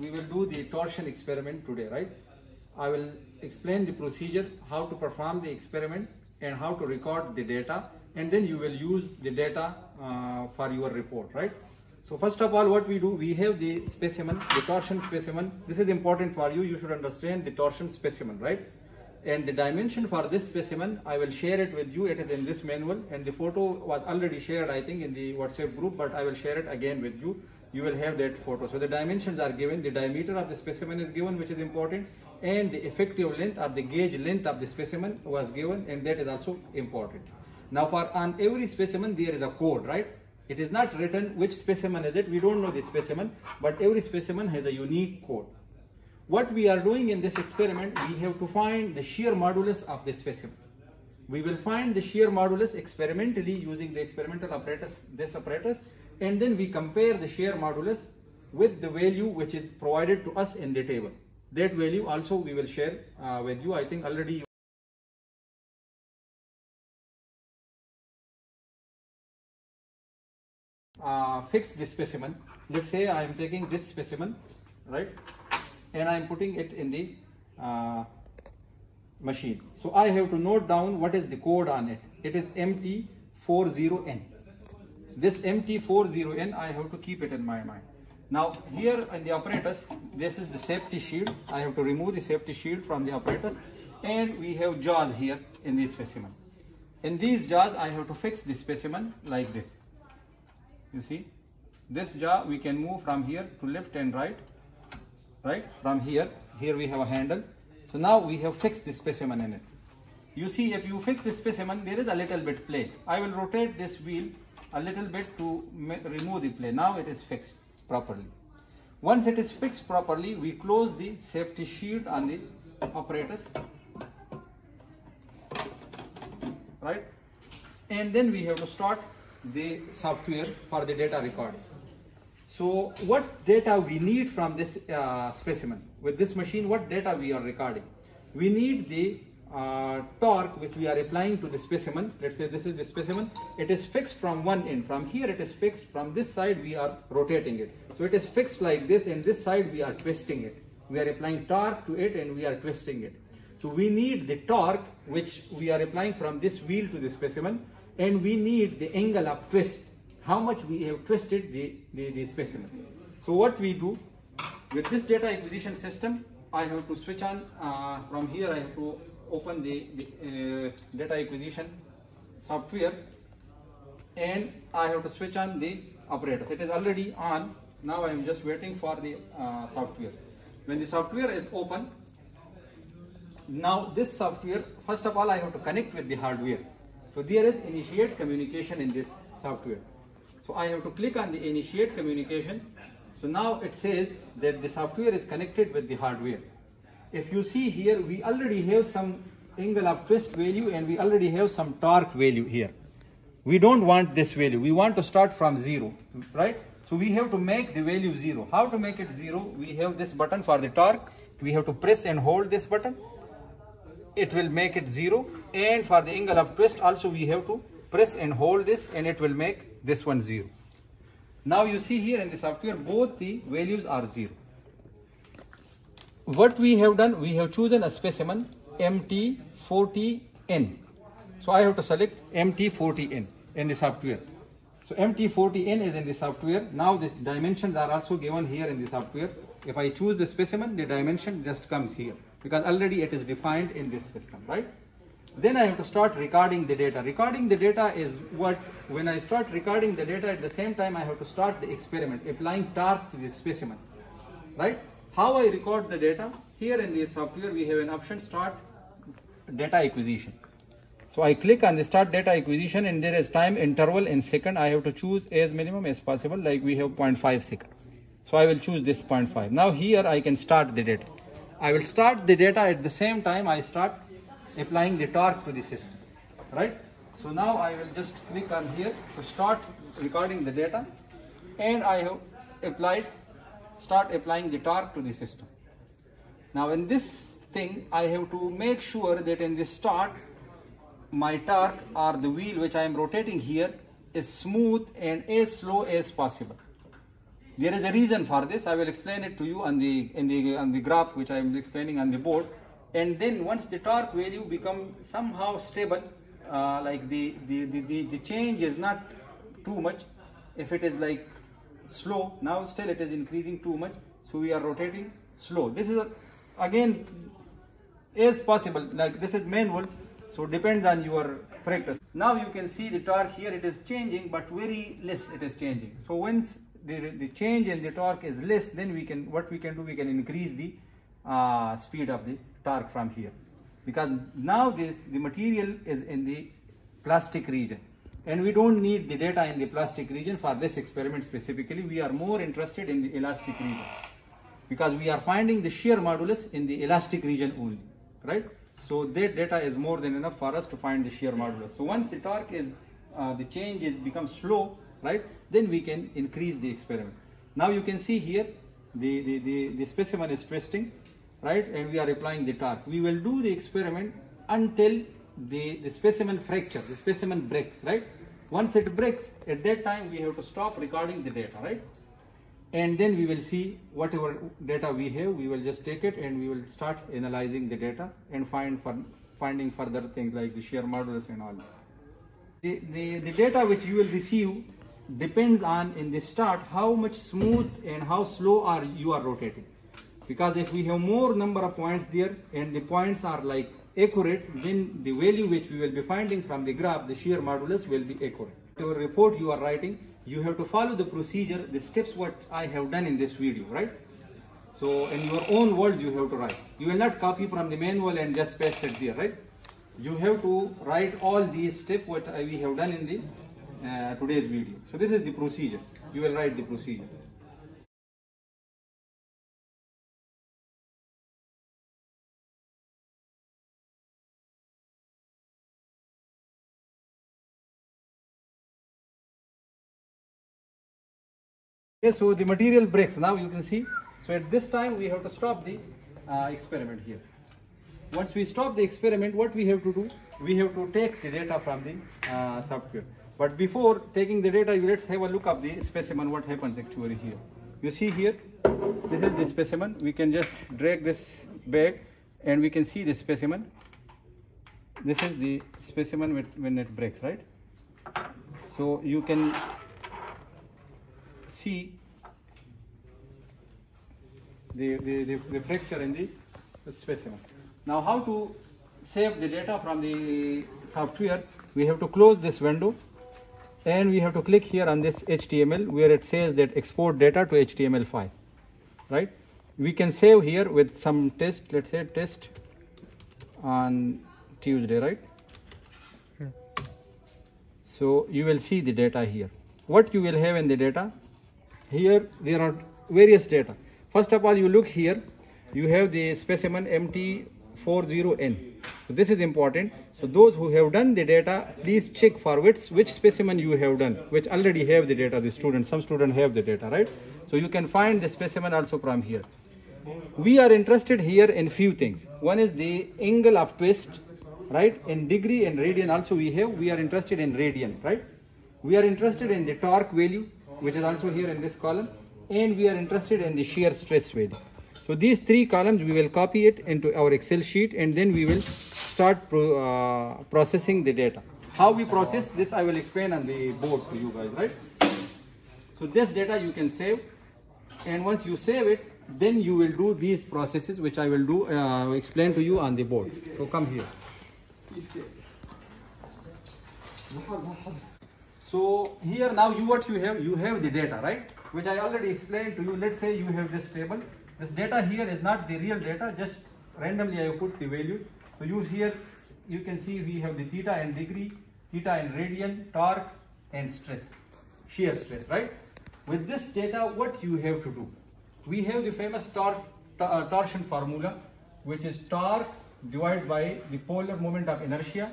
we will do the torsion experiment today, right? I will explain the procedure, how to perform the experiment and how to record the data, and then you will use the data for your report, right? So first of all, what we do, we have the specimen, the torsion specimen. This is important for you, you should understand the torsion specimen, right? And the dimension for this specimen, I will share it with you, it is in this manual, and the photo was already shared, I think, in the WhatsApp group, but I will share it again with you. You will have that photo. So the dimensions are given, the diameter of the specimen is given, which is important, and the effective length or the gauge length of the specimen was given, and that is also important. Now for on every specimen there is a code, right? It is not written which specimen is it, we don't know the specimen, but every specimen has a unique code. What we are doing in this experiment, we have to find the shear modulus of the specimen. We will find the shear modulus experimentally using the experimental apparatus, this apparatus, and then we compare the shear modulus with the value which is provided to us in the table. That value also we will share with you. I think already you fix this specimen. Let's say I am taking this specimen, right, and I am putting it in the machine. So I have to note down what is the code on it. It is MT40N. This MT40N, I have to keep it in my mind. Now here in the apparatus, this is the safety shield. I have to remove the safety shield from the apparatus, and we have jaws here in this specimen. In these jaws, I have to fix the specimen like this. You see, this jaw we can move from here to left and right, right? From here we have a handle. So now we have fixed the specimen in it. You see, if you fix the specimen, there is a little bit play. I will rotate this wheel a little bit to remove the play. Now it is fixed properly. Once it is fixed properly, we close the safety shield on the apparatus, right? And then we have to start the software for the data recording. So what data we need from this specimen? With this machine, what data we are recording? We need the torque which we are applying to the specimen. Let's say this is the specimen. It is fixed from one end. From here it is fixed. From this side we are rotating it. So it is fixed like this, and this side we are twisting it. We are applying torque to it and we are twisting it. So we need the torque which we are applying from this wheel to the specimen, and we need the angle of twist, how much we have twisted the specimen. So what we do, with this data acquisition system, I have to switch on, from here I have to open the data acquisition software, and I have to switch on the apparatus. It is already on, now I am just waiting for the software. When the software is open, now this software, first of all I have to connect with the hardware. So there is initiate communication in this software. So I have to click on the initiate communication. So now it says that the software is connected with the hardware. If you see here, we already have some angle of twist value and we already have some torque value here. We don't want this value. We want to start from zero, right? So we have to make the value zero. How to make it zero? We have this button for the torque. We have to press and hold this button. It will make it zero, and for the angle of twist also we have to press and hold this, and it will make this one zero. Now you see here in the software both the values are zero. What we have done, we have chosen a specimen MT40N. So I have to select MT40N in the software. So MT40N is in the software. Now the dimensions are also given here in the software. If I choose the specimen, the dimension just comes here, because already it is defined in this system, right? Then I have to start recording the data. Recording the data is what, when I start recording the data, at the same time I have to start the experiment, applying torque to the specimen, right? How I record the data? Here in the software we have an option, start data acquisition. So I click on the start data acquisition, and there is time interval in second. I have to choose as minimum as possible, like we have 0.5 second. So I will choose this 0.5. Now here I can start the data. I will start the data at the same time I start applying the torque to the system, right? So now I will just click on here to start recording the data, and I have start applying the torque to the system. Now in this thing, I have to make sure that in the start, my torque or the wheel which I am rotating here is smooth and as slow as possible. There is a reason for this. I will explain it to you on the graph which I am explaining on the board. And then once the torque value become somehow stable, like the change is not too much. If it is like slow, now still it is increasing too much, so we are rotating slow. This is again is possible, like this is manual, so depends on your practice. Now you can see the torque here, it is changing, but very less it is changing. So once the change in the torque is less, then we can, what we can do, we can increase the speed of the torque from here, because now the material is in the plastic region, and we don't need the data in the plastic region for this experiment specifically. We are more interested in the elastic region, because we are finding the shear modulus in the elastic region only, right? So that data is more than enough for us to find the shear modulus. So once the torque is, the change is becomes slow, right? Then we can increase the experiment. Now you can see here, the specimen is twisting, right? And we are applying the torque. We will do the experiment until the specimen fracture, the specimen breaks, right? Once it breaks, at that time we have to stop recording the data, right? And then we will see whatever data we have, we will just take it and we will start analyzing the data and finding further things like the shear modulus and all. The data which you will receive depends on, in the start, how much smooth and how slow you are rotating. Because if we have more number of points there and the points are like accurate, then the value which we will be finding from the graph, the shear modulus, will be accurate. Your report you are writing, you have to follow the procedure, the steps what I have done in this video, right? So in your own words you have to write. You will not copy from the manual and just paste it there, right? You have to write all these steps what we have done in the today's video. So this is the procedure. You will write the procedure. Okay, so the material breaks, now you can see. So at this time we have to stop the experiment here. Once we stop the experiment, what we have to do? We have to take the data from the software. But before taking the data, let's have a look at the specimen, what happens actually here. You see here, this is the specimen. We can just drag this back and we can see the specimen. This is the specimen when it breaks, right? So you can see the fracture in the specimen. Now how to save the data from the software? We have to close this window and we have to click here on this HTML where it says that export data to HTML file, right? We can save here with some test, let's say test on Tuesday, right? Yeah. So you will see the data here. What you will have in the data? Here there are various data. First of all, you look here, you have the specimen MT40N. So this is important. So those who have done the data, please check for which specimen you have done, which already have the data, the students, some students have the data, right? So you can find the specimen also from here. We are interested here in few things. One is the angle of twist, right? In degree and radian also we have, we are interested in radian, right? We are interested in the torque values, which is also here in this column, and we are interested in the shear stress value. So these three columns we will copy it into our Excel sheet and then we will start processing the data. How we process this I will explain on the board to you guys, right? So this data you can save, and once you save it, then you will do these processes which I will do explain to you on the board. So come here. So here now you have the data, right? Which I already explained to you. Let's say you have this table. This data here is not the real data, just randomly I put the value. So you here, you can see we have the theta and degree, theta and radian, torque and stress, shear stress, right? With this data, what you have to do? We have the famous torsion formula, which is torque divided by the polar moment of inertia,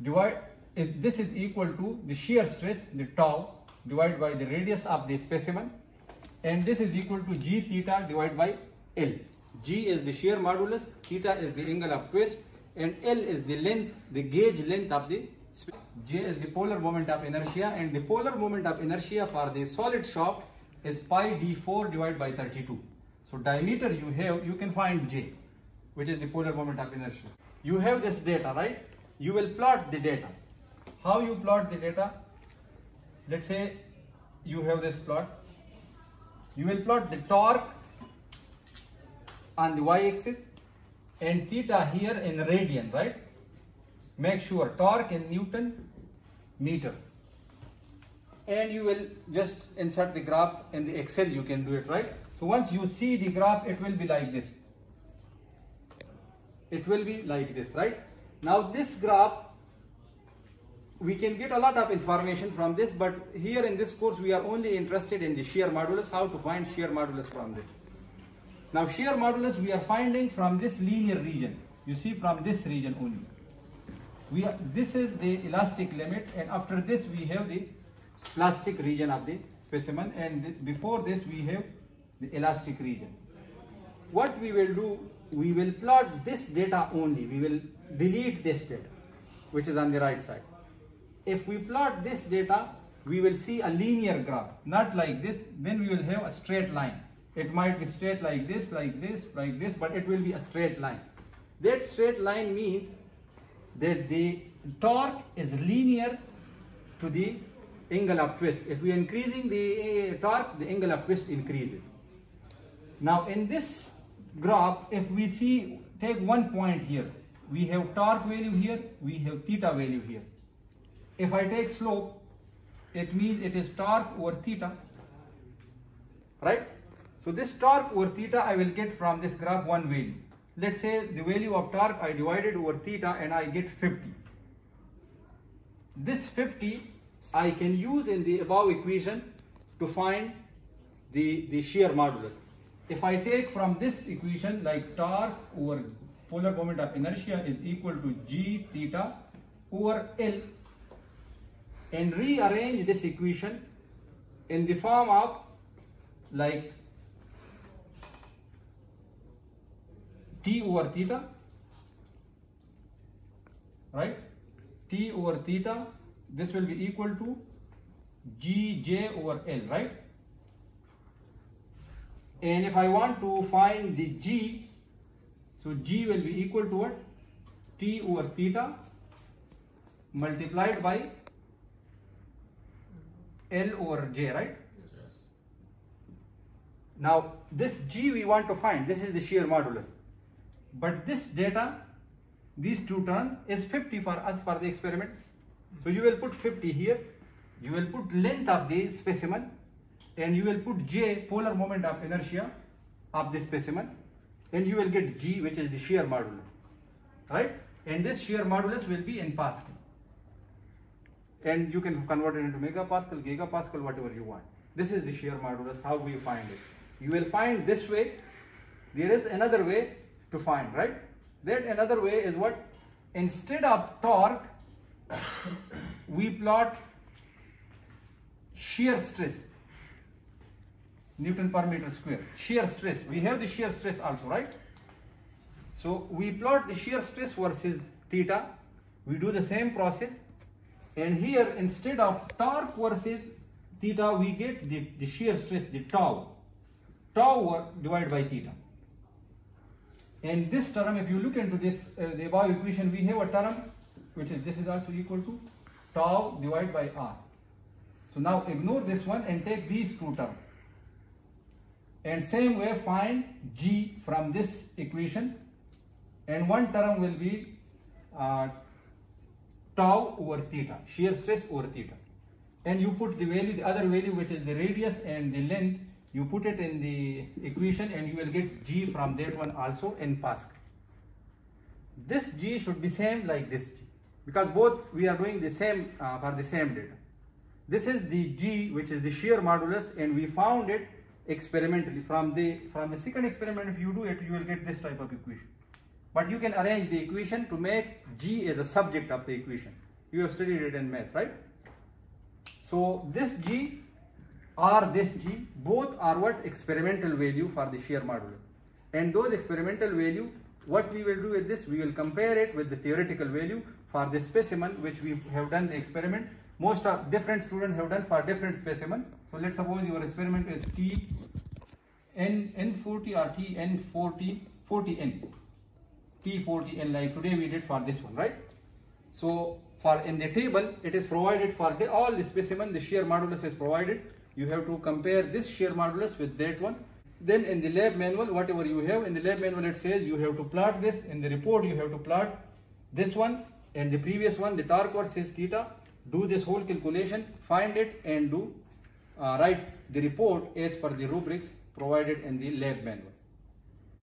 this is equal to the shear stress, the tau, divided by the radius of the specimen, and this is equal to g theta divided by L. G is the shear modulus, theta is the angle of twist, and L is the length, the gauge length of the specimen. J is the polar moment of inertia, and the polar moment of inertia for the solid shaft is pi d4 divided by 32. So diameter you have, you can find J, which is the polar moment of inertia. You have this data, right? You will plot the data. How you plot the data? Let's say you have this plot. You will plot the torque on the y-axis and theta here in radian, right? Make sure torque in Newton meter. And you will just insert the graph in the Excel, you can do it, right? So once you see the graph, it will be like this. It will be like this, right? Now this graph, we can get a lot of information from this, but here in this course, we are only interested in the shear modulus, how to find shear modulus from this. Now shear modulus we are finding from this linear region. You see, from this region only. This is the elastic limit, and after this we have the plastic region of the specimen, and before this we have the elastic region. What we will do, we will plot this data only. We will delete this data, which is on the right side. If we plot this data, we will see a linear graph, not like this. Then we will have a straight line. It might be straight like this, like this, like this, but it will be a straight line. That straight line means that the torque is linear to the angle of twist. If we are increasing the torque, the angle of twist increases. Now in this graph, if we see, take one point here, we have torque value here, we have theta value here. If I take slope, it means it is torque over theta, right? So this torque over theta I will get from this graph one value. Let's say the value of torque I divided over theta and I get 50. This 50 I can use in the above equation to find the shear modulus. If I take from this equation, like torque over polar moment of inertia is equal to g theta over L, and rearrange this equation in the form of like T over theta, right? T over theta, this will be equal to Gj over L, right? And if I want to find the G, so G will be equal to what? T over theta multiplied by L over J, right? Yes. Now this G we want to find, this is the shear modulus. But this data, these two terms, is 50 for us for the experiment. So you will put 50 here, you will put length of the specimen, and you will put J, polar moment of inertia of the specimen, and you will get G, which is the shear modulus, right? And this shear modulus will be in Pascal. And you can convert it into megapascal, gigapascal, whatever you want. This is the shear modulus, how we find it. You will find this way. There is another way to find, right? That another way is what? Instead of torque, we plot shear stress, Newton per meter square. Shear stress, we have the shear stress also, right? So we plot the shear stress versus theta. We do the same process, and here instead of torque versus theta, we get the shear stress, the tau. Tau divided by theta. And this term, if you look into this, the above equation, we have a term which is, this is also equal to tau divided by r. So now ignore this one and take these two terms. And same way find G from this equation. And one term will be tau over theta, shear stress over theta. And you put the value, the other value which is the radius and the length, you put it in the equation and you will get G from that one also in Pascal. This G should be same like this G, because both we are doing the same for the same data. This is the G, which is the shear modulus, and we found it experimentally. From the second experiment, if you do it, you will get this type of equation. But you can arrange the equation to make G as a subject of the equation. You have studied it in math, right? So this G, or this G, both are what? Experimental value for the shear modulus. And those experimental value, what we will do with this, we will compare it with the theoretical value for the specimen which we have done the experiment most of different students have done for different specimen. So let's suppose your experiment is T N40 or T N40N. T40N, like today we did for this one, right? So for in the table, it is provided for the, all the specimen, the shear modulus is provided. You have to compare this shear modulus with that one. Then in the lab manual, whatever you have, in the lab manual it says you have to plot this. In the report, you have to plot this one and the previous one, the torque or says theta. Do this whole calculation, find it and do write the report as per the rubrics provided in the lab manual.